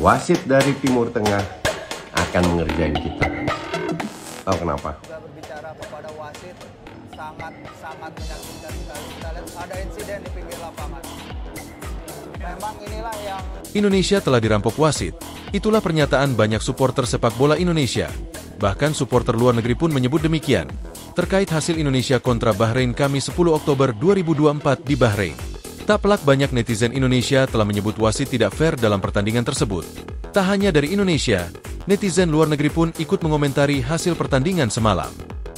wasit dari Timur Tengah akan mengerjain kita. Tahu kenapa? Kita berbicara kepada wasit sangat meyakinkan sekali. Kita lihat ada insiden di pinggir lapangan. Memang inilah yang... Indonesia telah dirampok wasit. Itulah pernyataan banyak supporter sepak bola Indonesia. Bahkan supporter luar negeri pun menyebut demikian. Terkait hasil Indonesia kontra Bahrain Kamis 10 Oktober 2024 di Bahrain. Tak pelak banyak netizen Indonesia telah menyebut wasit tidak fair dalam pertandingan tersebut. Tak hanya dari Indonesia, netizen luar negeri pun ikut mengomentari hasil pertandingan semalam.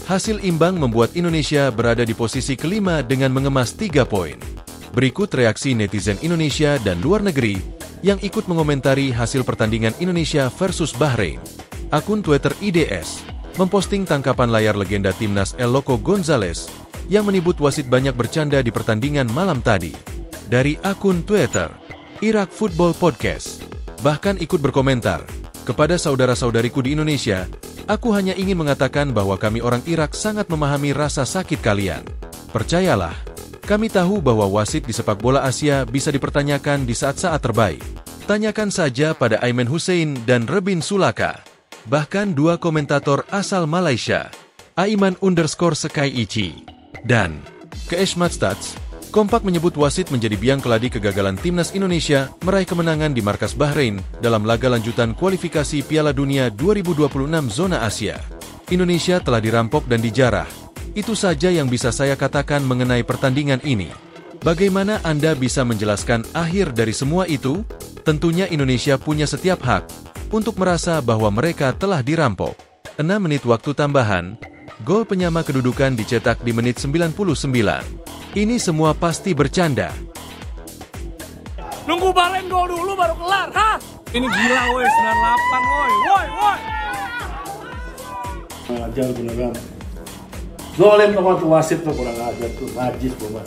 Hasil imbang membuat Indonesia berada di posisi kelima dengan mengemas 3 poin. Berikut reaksi netizen Indonesia dan luar negeri yang ikut mengomentari hasil pertandingan Indonesia versus Bahrain. Akun Twitter IDS memposting tangkapan layar legenda timnas El Loco Gonzales yang menyebut wasit banyak bercanda di pertandingan malam tadi. Dari akun Twitter, Iraq Football Podcast, bahkan ikut berkomentar, "Kepada saudara-saudariku di Indonesia, aku hanya ingin mengatakan bahwa kami orang Irak sangat memahami rasa sakit kalian. Percayalah, kami tahu bahwa wasit di sepak bola Asia bisa dipertanyakan di saat-saat terbaik. Tanyakan saja pada Aiman Hussein dan Rebin Sulaka." Bahkan dua komentator asal Malaysia, Aiman Underscore Sekaiichi dan Keishmat Stats, kompak menyebut wasit menjadi biang keladi kegagalan timnas Indonesia meraih kemenangan di markas Bahrain dalam laga lanjutan kualifikasi Piala Dunia 2026 zona Asia. Indonesia telah dirampok dan dijarah. Itu saja yang bisa saya katakan mengenai pertandingan ini. Bagaimana Anda bisa menjelaskan akhir dari semua itu? Tentunya Indonesia punya setiap hak untuk merasa bahwa mereka telah dirampok. 6 menit waktu tambahan, gol penyama kedudukan dicetak di menit 99. Ini semua pasti bercanda. Nunggu Bahrain gol dulu baru kelar, ha? Ini gila woi, 98 woi, woi. Ajar beneran. Zolim sama tuh wasit tuh kurang ajar tuh, najis banget.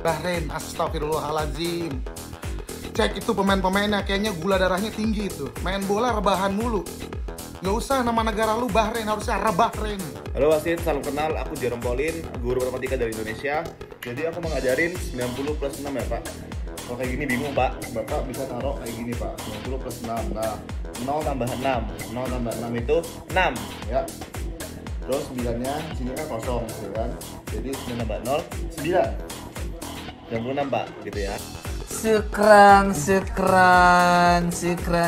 Bahrain, astagfirullahaladzim. Cek itu pemain-pemainnya, kayaknya gula darahnya tinggi itu. Main bola rebahan mulu. Gak usah nama negara lu Bahrain, harusnya Rebahrain. Halo wasit, salam kenal, aku Jarom Paulin, guru matematika dari Indonesia. Jadi aku mengajarin 90 plus 6 ya Pak. Kalau kayak gini bingung Pak, Bapak bisa taruh kayak gini Pak, 90 plus 6. Nah, 0 tambah 6, 0 tambah 6 itu 6 ya. Terus 9-nya sini kan kosong, gitu kan? Jadi 9 tambah 0, 9. 96 Pak, gitu ya. Syukran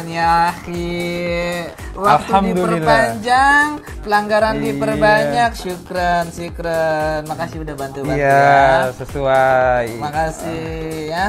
ya akhi. Waktu diperpanjang, pelanggaran diperbanyak. Syukran. Makasih udah bantu-bantu ya. Sesuai. Makasih ya.